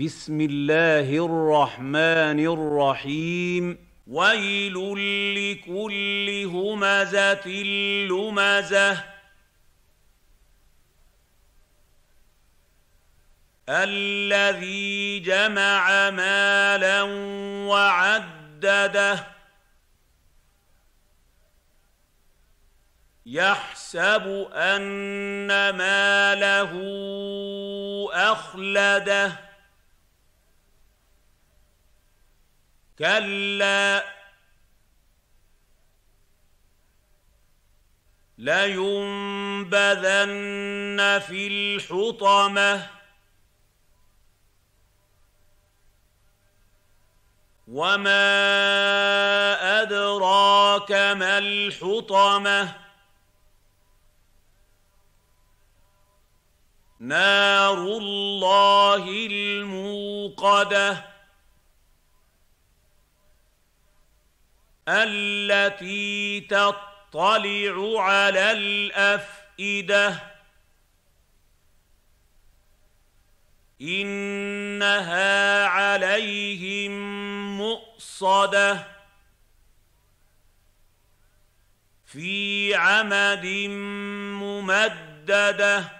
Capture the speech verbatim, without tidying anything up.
بسم الله الرحمن الرحيم ويل لكل همزة لمزة الذي جمع مالا وعدده يحسب أن ماله أخلده كلا لينبذن في الحطمة وما أدراك ما الحطمة نار الله الموقدة التي تطلع على الأفئدة إنها عليهم مؤصدة في عمد ممددة.